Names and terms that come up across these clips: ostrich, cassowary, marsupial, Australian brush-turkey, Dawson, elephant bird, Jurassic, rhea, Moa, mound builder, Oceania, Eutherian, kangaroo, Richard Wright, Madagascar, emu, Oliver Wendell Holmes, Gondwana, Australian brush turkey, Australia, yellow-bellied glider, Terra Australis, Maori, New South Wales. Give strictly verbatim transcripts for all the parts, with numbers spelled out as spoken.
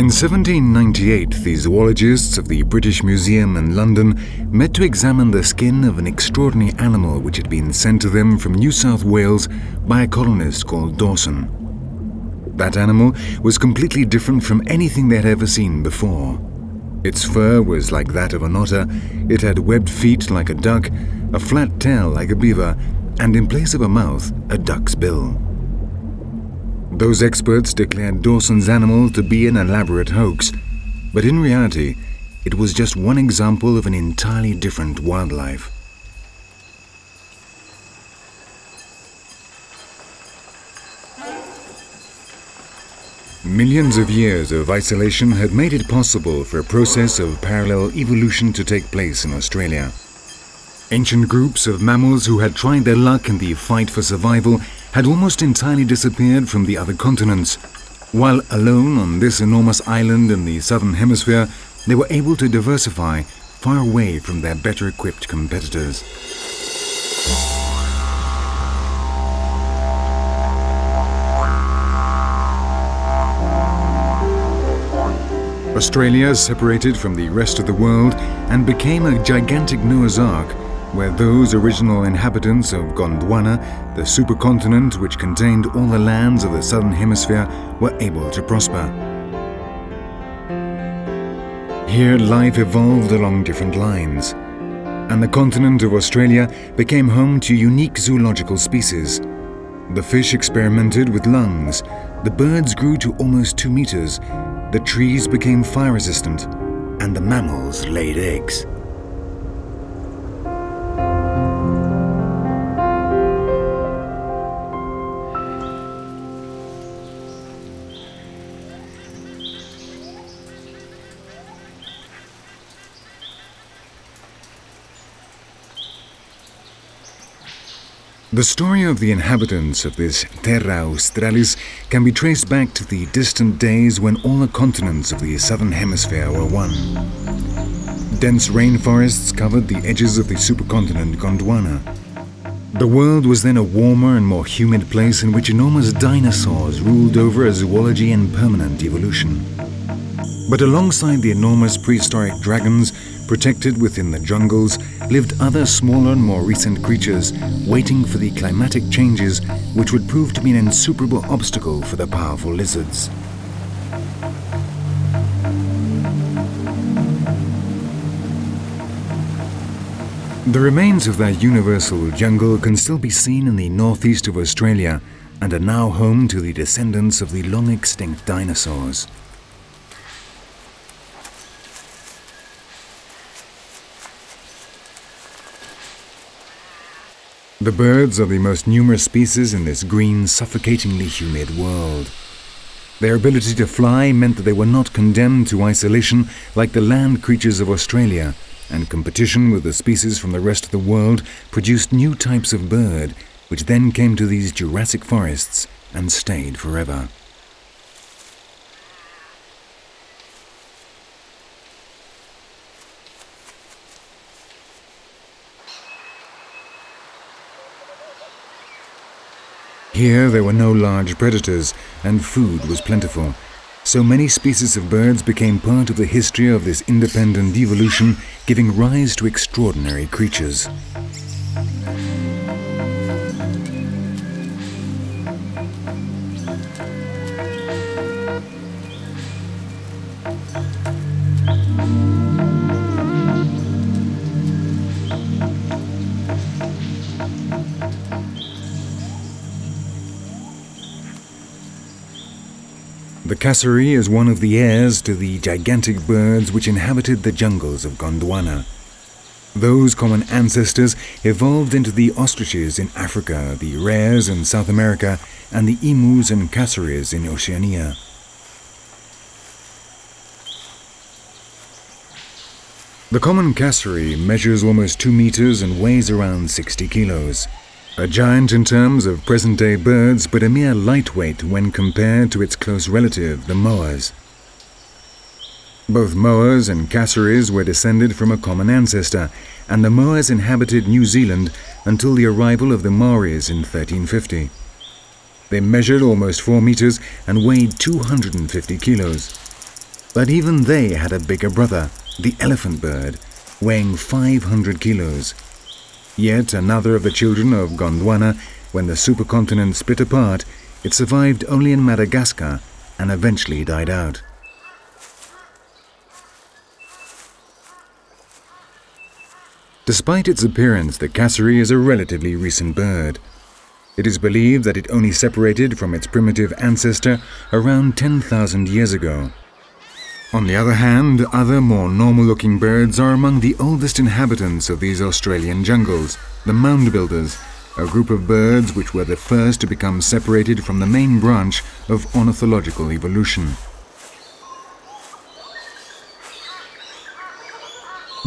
In seventeen ninety-eight, the zoologists of the British Museum in London met to examine the skin of an extraordinary animal which had been sent to them from New South Wales by a colonist called Dawson. That animal was completely different from anything they had ever seen before. Its fur was like that of an otter, it had webbed feet like a duck, a flat tail like a beaver, and in place of a mouth, a duck's bill. Those experts declared Dawson's animal to be an elaborate hoax, but in reality, it was just one example of an entirely different wildlife. Millions of years of isolation had made it possible for a process of parallel evolution to take place in Australia. Ancient groups of mammals who had tried their luck in the fight for survival had almost entirely disappeared from the other continents, while alone on this enormous island in the southern hemisphere, they were able to diversify far away from their better-equipped competitors. Australia separated from the rest of the world and became a gigantic Noah's Ark, where those original inhabitants of Gondwana, the supercontinent which contained all the lands of the southern hemisphere, were able to prosper. Here life evolved along different lines, and the continent of Australia became home to unique zoological species. The fish experimented with lungs, the birds grew to almost two meters, the trees became fire resistant, and the mammals laid eggs. The story of the inhabitants of this Terra Australis can be traced back to the distant days when all the continents of the southern hemisphere were one. Dense rainforests covered the edges of the supercontinent Gondwana. The world was then a warmer and more humid place in which enormous dinosaurs ruled over a zoology and permanent evolution. But alongside the enormous prehistoric dragons, protected within the jungles, lived other smaller and more recent creatures, waiting for the climatic changes which would prove to be an insuperable obstacle for the powerful lizards. The remains of that universal jungle can still be seen in the northeast of Australia and are now home to the descendants of the long extinct dinosaurs. The birds are the most numerous species in this green, suffocatingly humid world. Their ability to fly meant that they were not condemned to isolation like the land creatures of Australia, and competition with the species from the rest of the world produced new types of bird, which then came to these Jurassic forests and stayed forever. Here there were no large predators, and food was plentiful, so many species of birds became part of the history of this independent evolution, giving rise to extraordinary creatures. The cassowary is one of the heirs to the gigantic birds which inhabited the jungles of Gondwana. Those common ancestors evolved into the ostriches in Africa, the rheas in South America, and the emus and cassowaries in Oceania. The common cassowary measures almost two meters and weighs around sixty kilos. A giant in terms of present-day birds, but a mere lightweight when compared to its close relative, the moas. Both moas and cassowaries were descended from a common ancestor, and the moas inhabited New Zealand until the arrival of the Maoris in thirteen fifty. They measured almost four meters and weighed two hundred fifty kilos. But even they had a bigger brother, the elephant bird, weighing five hundred kilos. Yet another of the children of Gondwana, when the supercontinent split apart, it survived only in Madagascar and eventually died out. Despite its appearance, the cassowary is a relatively recent bird. It is believed that it only separated from its primitive ancestor around ten thousand years ago. On the other hand, other more normal-looking birds are among the oldest inhabitants of these Australian jungles, the mound builders, a group of birds which were the first to become separated from the main branch of ornithological evolution.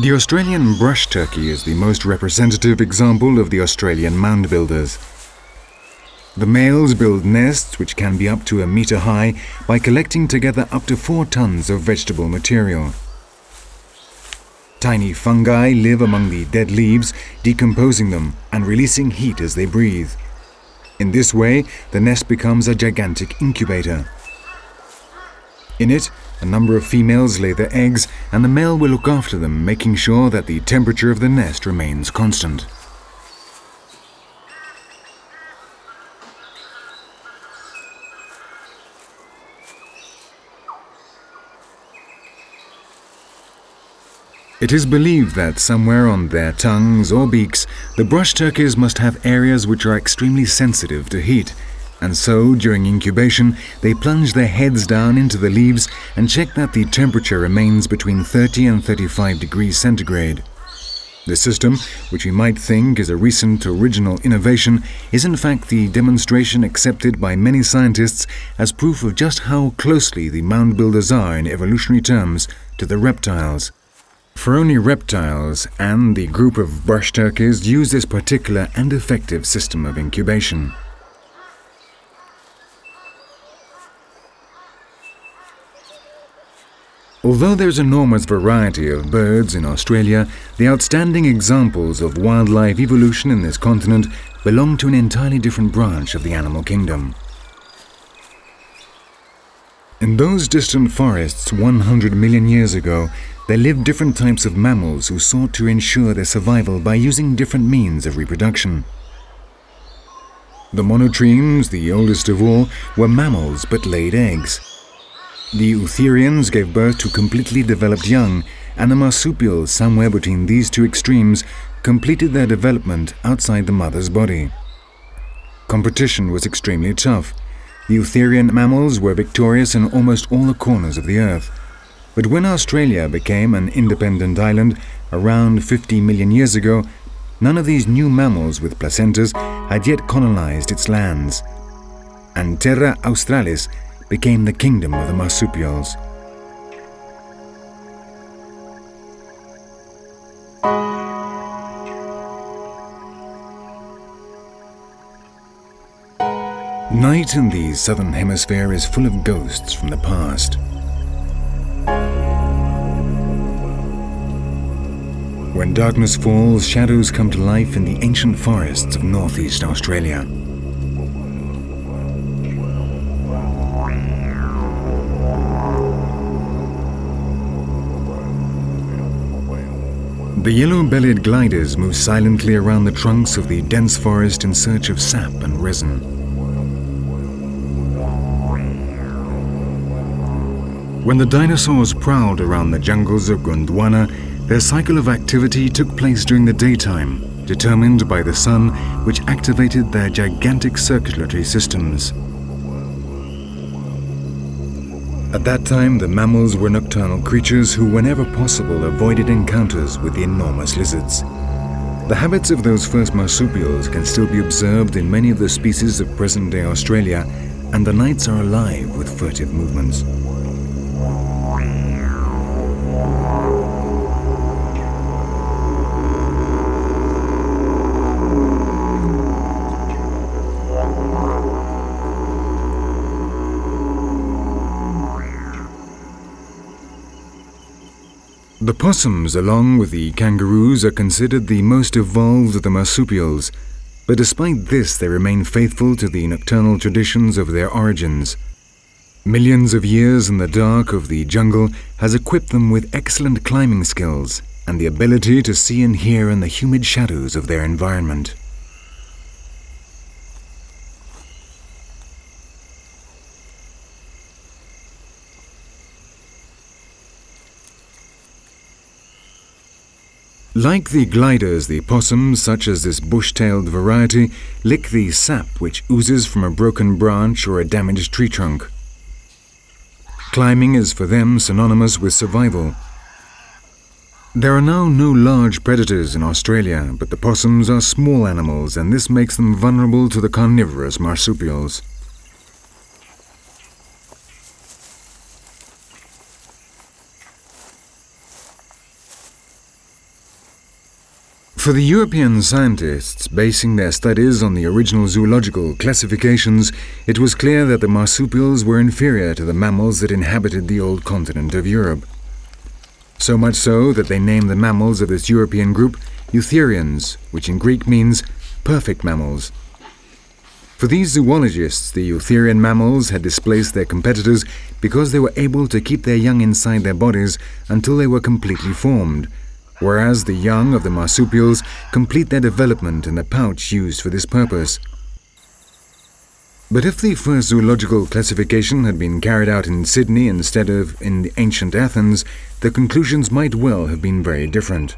The Australian brush turkey is the most representative example of the Australian mound builders. The males build nests which can be up to a meter high by collecting together up to four tons of vegetable material. Tiny fungi live among the dead leaves, decomposing them and releasing heat as they breathe. In this way, the nest becomes a gigantic incubator. In it, a number of females lay their eggs, and the male will look after them, making sure that the temperature of the nest remains constant. It is believed that somewhere on their tongues or beaks, the brush turkeys must have areas which are extremely sensitive to heat. And so, during incubation, they plunge their heads down into the leaves and check that the temperature remains between thirty and thirty-five degrees centigrade. The system, which you might think is a recent original innovation, is in fact the demonstration accepted by many scientists as proof of just how closely the mound builders are, in evolutionary terms, to the reptiles. For only reptiles and the group of brush turkeys use this particular and effective system of incubation. Although there's enormous variety of birds in Australia, the outstanding examples of wildlife evolution in this continent belong to an entirely different branch of the animal kingdom. In those distant forests one hundred million years ago, there lived different types of mammals who sought to ensure their survival by using different means of reproduction. The monotremes, the oldest of all, were mammals but laid eggs. The Eutherians gave birth to completely developed young, and the marsupials, somewhere between these two extremes, completed their development outside the mother's body. Competition was extremely tough. The Eutherian mammals were victorious in almost all the corners of the earth. But when Australia became an independent island around fifty million years ago, none of these new mammals with placentas had yet colonized its lands. And Terra Australis became the kingdom of the marsupials. Night in the southern hemisphere is full of ghosts from the past. When darkness falls, shadows come to life in the ancient forests of northeast Australia. The yellow-bellied gliders move silently around the trunks of the dense forest in search of sap and resin. When the dinosaurs prowled around the jungles of Gondwana, their cycle of activity took place during the daytime, determined by the sun, which activated their gigantic circulatory systems. At that time, the mammals were nocturnal creatures who, whenever possible, avoided encounters with the enormous lizards. The habits of those first marsupials can still be observed in many of the species of present-day Australia, and the nights are alive with furtive movements. The possums, along with the kangaroos, are considered the most evolved of the marsupials, but despite this they remain faithful to the nocturnal traditions of their origins. Millions of years in the dark of the jungle has equipped them with excellent climbing skills and the ability to see and hear in the humid shadows of their environment. Like the gliders, the possums, such as this bush-tailed variety, lick the sap which oozes from a broken branch or a damaged tree trunk. Climbing is for them synonymous with survival. There are now no large predators in Australia, but the possums are small animals, and this makes them vulnerable to the carnivorous marsupials. For the European scientists, basing their studies on the original zoological classifications, it was clear that the marsupials were inferior to the mammals that inhabited the old continent of Europe. So much so that they named the mammals of this European group Eutherians, which in Greek means perfect mammals. For these zoologists, the Eutherian mammals had displaced their competitors because they were able to keep their young inside their bodies until they were completely formed, whereas the young of the marsupials complete their development in the pouch used for this purpose. But if the first zoological classification had been carried out in Sydney instead of in ancient Athens, the conclusions might well have been very different.